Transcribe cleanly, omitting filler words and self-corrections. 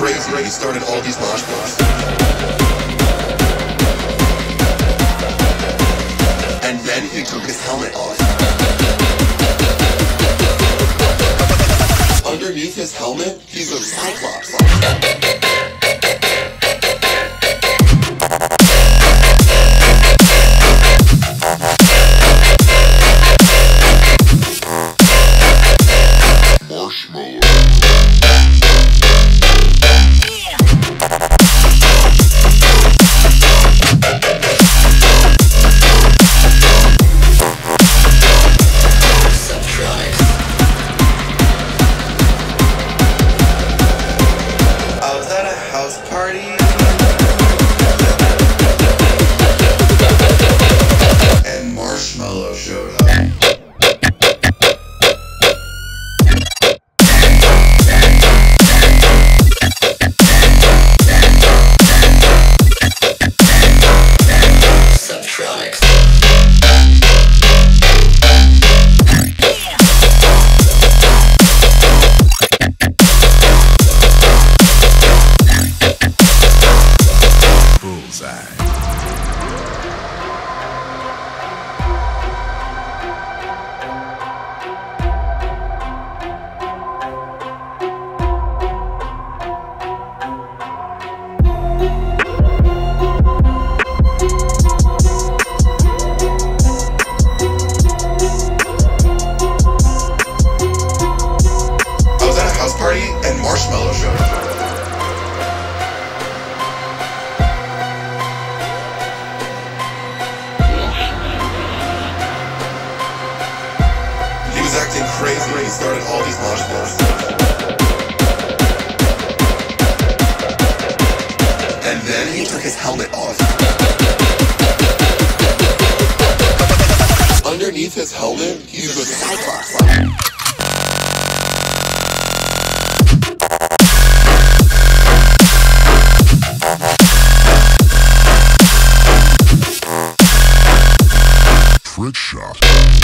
crazy that he started all these mosh pits. And then he took his helmet off. Underneath his helmet, he's a cyclops. Crazy when he started all these mosh pits. And then he took his helmet off. Underneath his helmet, he's a cyclops. Trick shot.